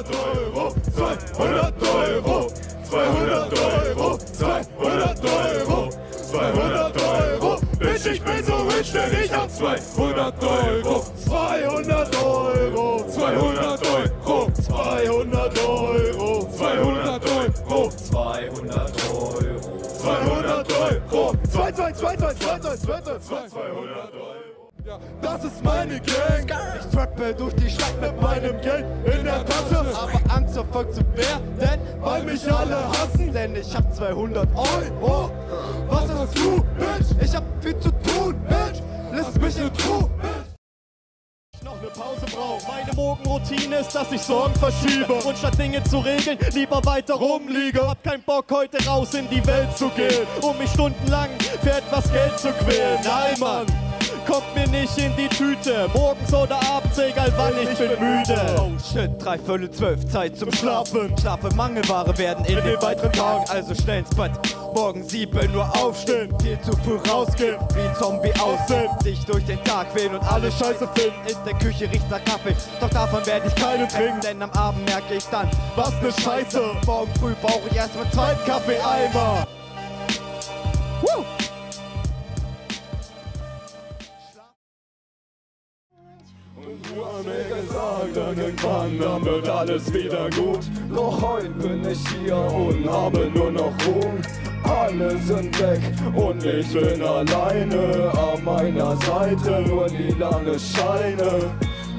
200 €, 200 €, 200 €, 200 €, 200 €. Bitch, ich bin so rich, denn ich hab 200 €, 200 €, 200 €, 200 €, 200 €, 200 €, 200 €, 200 €. Das ist meine Gang, ich trappe durch die Stadt mit meinem Geld in der Tasche. Aber Angst vor Volk zu wehr, denn weil mich alle hassen. Denn ich hab 200 €, was hast du, Bitch? Ich hab viel zu tun, Bitch, lass mich in Ruhe, Bitch. Noch eine Pause brauch. Meine Morgenroutine ist, dass ich Sorgen verschiebe und statt Dinge zu regeln, lieber weiter rumliege. Hab keinen Bock heute raus in die Welt zu gehen, um mich stundenlang für etwas Geld zu quälen. Nein, Mann, kommt mir nicht in die Tüte, morgens oder abends, egal wann, ich bin müde. Oh shit, 23:15, Zeit zum Schlafen. Schlafe, Mangelware werden in den weiteren Tagen, also schnell ins Bett. Morgen 7 Uhr aufstehen, viel zu früh rausgehen, wie ein Zombie aussehen. Sich durch den Tag wählen und alle Scheiße finden. In der Küche riecht's nach Kaffee, doch davon werde ich keine trinken. Denn am Abend merke ich dann, was ne Scheiße. Morgen früh brauche ich erstmal 2 Kaffee-Eimer. Woo! Du hast mir gesagt, irgendwann, dann wird alles wieder gut. Doch heute bin ich hier und habe nur noch Ruhe. Alle sind weg und ich bin alleine. An meiner Seite nur lilane Scheine.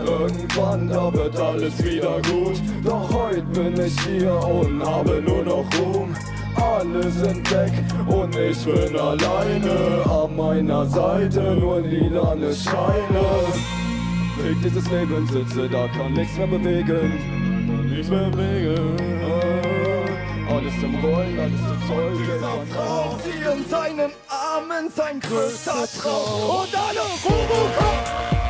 Irgendwann, da wird alles wieder gut. Doch heute bin ich hier und habe nur noch Ruhe. Alle sind weg und ich bin alleine. An meiner Seite nur lilane Scheine. Weg dieses Leben, sitze da, kann nichts mehr bewegen, alles im Rollen, alles im Zeug. Dieser Traum, sie in seinen Armen, sein größter Traum. Und alle Ruhe kommen.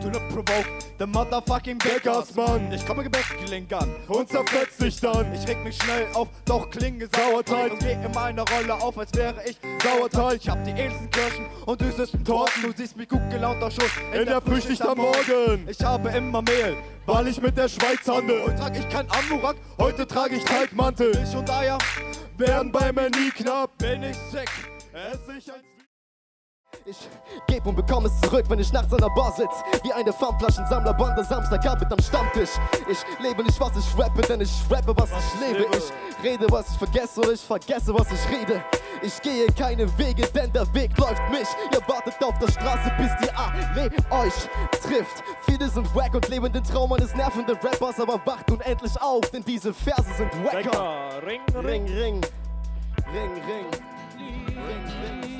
Do not provoke the motherfucking Beggars, Mann. Ich komme Gebäckgelenk an und zerfetz dich dann. Ich reg mich schnell auf, doch klinge Sauerteig und geh in meiner Rolle auf, als wäre ich Sauerteig. Ich hab die edelsten Kirschen und süßesten Torten. Du siehst mich gut gelaunt auf Schuss in der Frühschicht am Morgen. Ich habe immer Mehl, weil ich mit der Schweiz handel. Heute trag ich kein Amurak, heute trage ich Teigmantel. Ich und Eier werden bei mir nie knapp. Bin ich sick, ess ich als... Ich geb und bekomme es zurück, wenn ich nachts an der Bar sitz. Wie eine Farmflaschensammlerbande Samstagabend am Stammtisch. Ich lebe nicht, was ich rappe, denn ich rappe, was ich lebe. Ich rede, was ich vergesse, und ich vergesse, was ich rede. Ich gehe keine Wege, denn der Weg läuft mich. Ihr wartet auf der Straße, bis die Allee euch trifft. Viele sind wack und leben den Traum eines nervenden Rappers. Aber wacht nun endlich auf, denn diese Verse sind wacker. Ring, ring, ring, ring, ring, ring, ring, ring.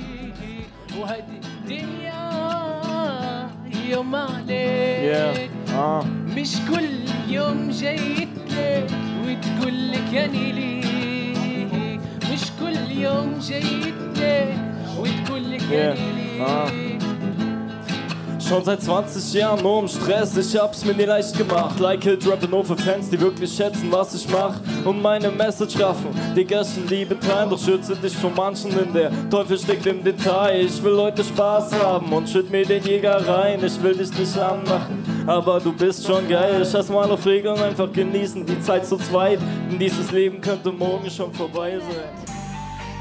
وهدي الدنيا يوم عليك مش كل يوم جاي لك وتقول لك يعني ليك مش كل يوم جاي لك وتقول لك يعني ليك. Schon seit 20 Jahren nur im Stress, ich hab's mir nie leicht gemacht. Like it, rappen nur für Fans, die wirklich schätzen, was ich mach. Und meine Message raffen, die Gäschen, Liebe treiben. Doch schütze dich vor manchen, denn der Teufel steckt im Detail. Ich will heute Spaß haben und schütt mir den Jäger rein. Ich will dich nicht anmachen, aber du bist schon geil. Ich lass mal auf Regeln, einfach genießen, die Zeit zu zweit. Denn dieses Leben könnte morgen schon vorbei sein.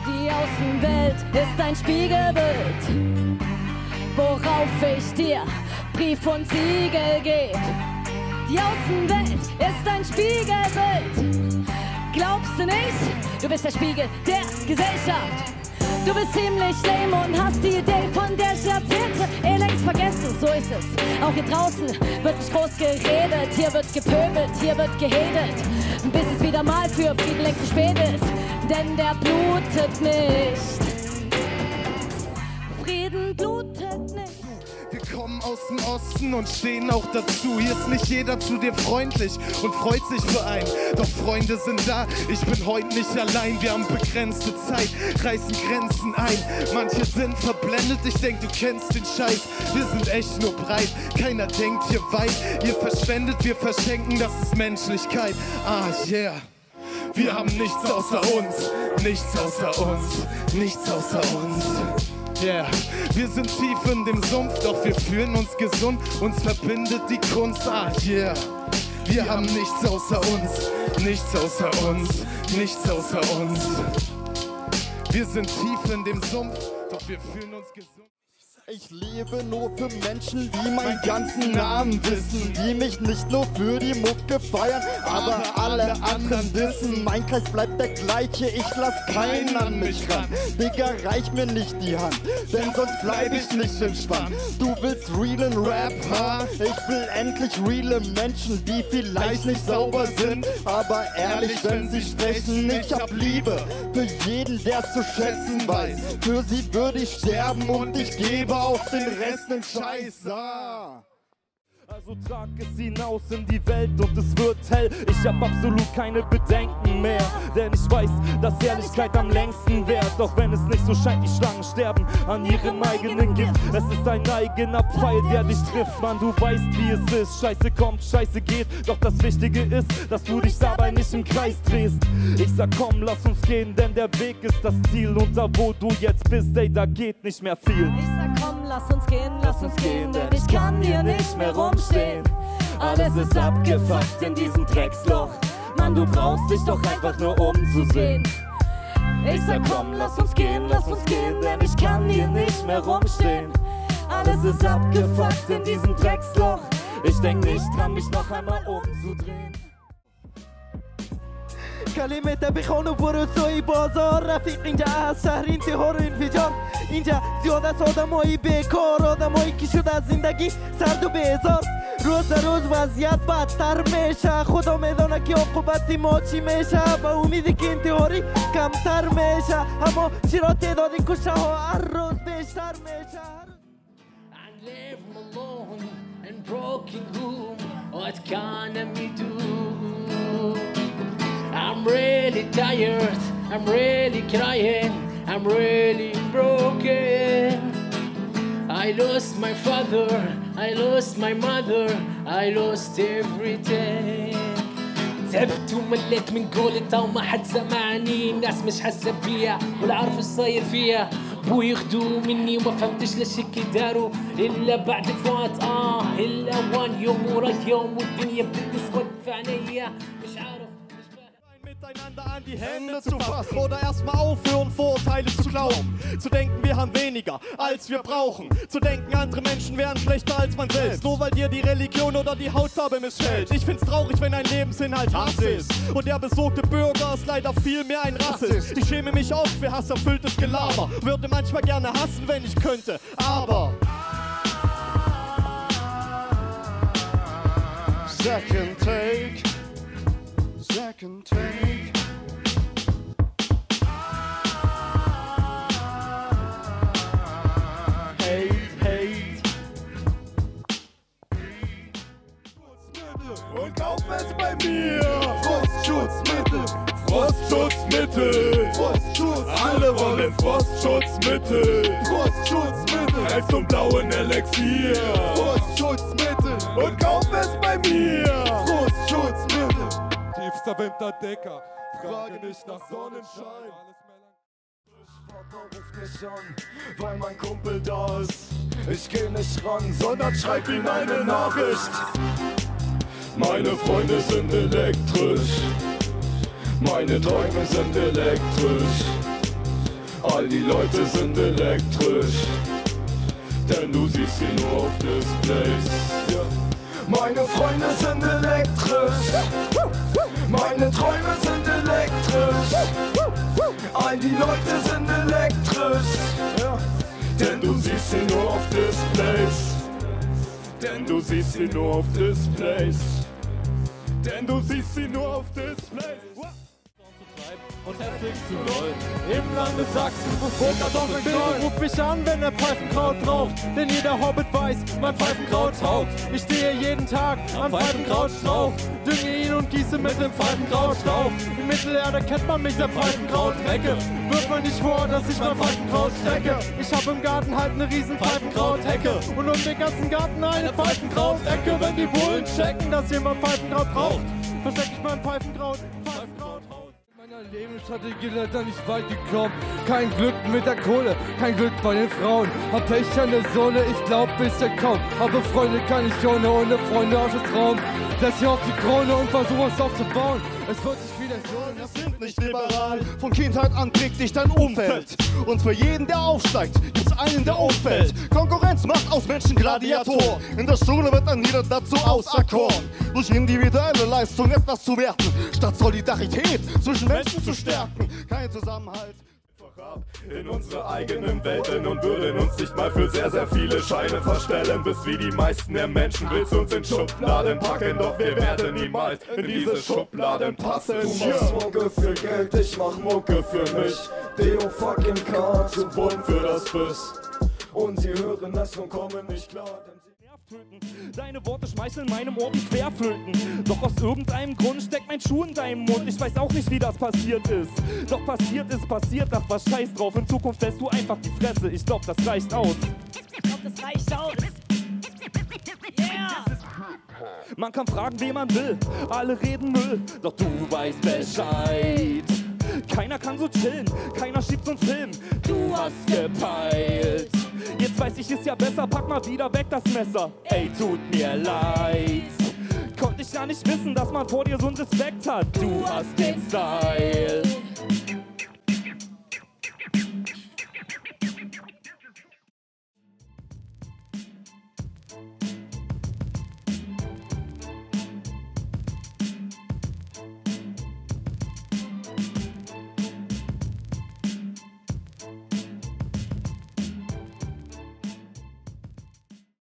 Die Außenwelt ist ein Spiegelbild, worauf ich dir Brief und Siegel geb. Die Außenwelt ist ein Spiegelbild. Glaubst du nicht? Du bist der Spiegel der Gesellschaft. Du bist ziemlich lame und hast die Idee, von der ich erzählte, längst vergessen. So ist es. Auch hier draußen wird nicht groß geredet. Hier wird gepöbelt, hier wird gehedet. Bis es wieder mal für Frieden längst zu spät ist. Denn der blutet nicht. Frieden blutet nicht. Wir kommen aus dem Osten, sitzen und stehen auch dazu. Hier ist nicht jeder zu dir freundlich und freut sich für einen. Doch Freunde sind da, ich bin heute nicht allein. Wir haben begrenzte Zeit, reißen Grenzen ein. Manche sind verblendet, ich denk, du kennst den Scheiß. Wir sind echt nur breit, keiner denkt hier weit. Ihr verschwendet, wir verschenken, das ist Menschlichkeit. Ah yeah. Wir haben nichts außer uns, nichts außer uns, nichts außer uns. Yeah. Wir sind tief in dem Sumpf, doch wir fühlen uns gesund, uns verbindet die Kunst. Ah yeah. Wir haben nichts außer uns, nichts außer uns, nichts außer uns. Wir sind tief in dem Sumpf, doch wir fühlen uns gesund. Ich lebe nur für Menschen, die meinen ganzen Namen wissen, die mich nicht nur für die Mucke feiern, aber alle anderen wissen. Mein Kreis bleibt der gleiche, ich lass keinen an mich ran. Digga, reich mir nicht die Hand, denn sonst bleib ich nicht entspannt. Du willst realen Rap, ha? Ich will endlich reale Menschen, die vielleicht nicht sauber sind, aber ehrlich, wenn sie sprechen. Ich hab Liebe für jeden, der's zu schätzen weiß. Für sie würde ich sterben und ich gebe auf den Rest nen Scheiß, ah. Also trag es hinaus in die Welt und es wird hell. Ich hab absolut keine Bedenken mehr, denn ich weiß, dass Ehrlichkeit am längsten währt. Doch wenn es nicht so scheint, die Schlangen sterben an ihrem eigenen Gift. Es ist dein eigener Pfeil, der dich trifft. Mann, du weißt, wie es ist. Scheiße kommt, Scheiße geht. Doch das Wichtige ist, dass du dich dabei nicht im Kreis drehst. Ich sag, komm, lass uns gehen, denn der Weg ist das Ziel. Und da, wo du jetzt bist, ey, da geht nicht mehr viel. Ich sag, komm, lass uns gehen, denn ich kann hier nicht mehr rum. Alles ist abgefuckt in diesem Drecksloch. Mann, du brauchst dich doch einfach nur umzusehen. Ich sag, komm, lass uns gehen, denn ich kann hier nicht mehr rumstehen. Alles ist abgefuckt in diesem Drecksloch. Ich denk nicht dran, mich noch einmal umzudrehen. كلمة بخون و بروسوی بازار رفیق اینجا از شهر انتها رو انفجار اینجا زیاد از آدمایی بیکار آدمایی که شده از زندگی سرد و بیزار روز روز وضعیت بدتر میشه خدا میدونه که عاقبت ما چی میشه با امیدی که انتحاری کمتر میشه اما چرا تعداد کشته ها هر روز بیشتر میشه I live alone in broken room What can I do? I'm really tired, I'm really crying, I'm really broken. I lost my father, I lost my mother, I lost everything. تعبت ومليت من قولي تو ما حد سمعني الناس مش حاسه بيا ولا عارف ايش صاير فيا بوي خدوا مني وما فهمتش ليش هيك داروا الا بعد فوات الا وان يوم ورا يوم والدنيا بدت تسود في عينيا مش عارف einander an die Hände zu fassen oder erstmal aufhören, Vorurteile zu glauben. Zu denken, wir haben weniger, als wir brauchen. Zu denken, andere Menschen wären schlechter als man selbst. Nur weil dir die Religion oder die Hautfarbe missfällt. Ich find's traurig, wenn ein Lebensinhalt Hass ist. Und der besorgte Bürger ist leider viel mehr ein Rassist. Ich schäme mich oft für hasserfülltes Gelaber. Würde manchmal gerne hassen, wenn ich könnte, aber... Second take. Second take. Hate. Und kauf es bei mir. Frostschutzmittel, Frostschutzmittel, Frostschutz. Alle wollen Frostschutzmittel, Frostschutzmittel. Als zum blauen Elixier. Frostschutzmittel. Und kauf es bei mir. Frostschutzmittel. Tiefster Winterdecker, frage nicht nach Sonnenschein. Papa ruft mich an, weil mein Kumpel da ist. Ich geh nicht ran, sondern schreib ihm eine Nachricht. Meine Freunde sind elektrisch. Meine Träume sind elektrisch. All die Leute sind elektrisch. Denn du siehst sie nur auf Displays. Meine Freunde sind elektrisch. Meine Träume sind elektrisch. All die Leute sind elektrisch. Denn du siehst sie nur auf Displays. Denn du siehst sie nur auf Displays. Denn du siehst sie nur auf Displays. Und herzlich zu LOL im Lande Sachsen, wo Kartoffeln ruft mich an, wenn er Pfeifenkraut braucht. Denn jeder Hobbit weiß, mein Pfeifenkraut taugt. Ich stehe jeden Tag am Pfeifenkrautstrauch, dünge ihn und gieße mit dem Pfeifenkrautstrauch. In Mittelerde kennt man mich, der Pfeifenkrautrecke. Wirft man nicht vor, dass ich mein Pfeifenkraut strecke. Ich hab im Garten halt eine riesen Pfeifenkrauthecke und um den ganzen Garten eine Pfeifenkrautecke. Wenn die Bullen checken, dass jemand Pfeifenkraut braucht, versteck ich mein Pfeifenkraut. Meiner Lebensstrategie leider nicht weit gekommen. Kein Glück mit der Kohle, kein Glück bei den Frauen. Hab Pech an der Sohle, ich glaub bisher kaum. Aber Freunde kann ich ohne Freunde aus dem Traum. Setz hier auf die Krone und versuch es aufzubauen. Es wird sich vielleicht lohnen. Wir sind nicht liberal. Von Kindheit an kriegt dich dein Umfeld. Und für jeden, der aufsteigt, gibt's einen, der umfällt. Konkurrenz macht aus Menschen Gladiatoren. In der Schule wird dann jeder dazu auserkoren, durch individuelle Leistung etwas zu werten, statt Solidarität zwischen Menschen zu stärken. Kein Zusammenhalt. In unsere eigenen Welten und würden uns nicht mal für sehr, sehr viele Scheine verstellen. Bis wie die meisten der Menschen willst du uns in Schubladen packen, doch wir werden niemals in diese Schubladen passen. Du machst Mucke für Geld, ich mach Mucke für mich. Deo fucking K zu bunt für das Biss. Und sie hören das und kommen nicht klar. Deine Worte schmeicheln meinem Ohr wie Querflöten. Doch aus irgendeinem Grund steckt mein Schuh in deinem Mund. Ich weiß auch nicht, wie das passiert ist. Doch passiert ist passiert, ach was scheiß drauf. In Zukunft lässt du einfach die Fresse. Ich glaub, das reicht aus. Yeah. Man kann fragen, wen man will. Alle reden Müll. Doch du weißt Bescheid. Keiner kann so chillen, keiner schiebt so einen Film. Du hast gepeilt. Jetzt weiß ich, ist ja besser, pack mal wieder weg das Messer. Ey, tut mir leid. Konnte ich ja nicht wissen, dass man vor dir so einen Respekt hat. Du hast den Style.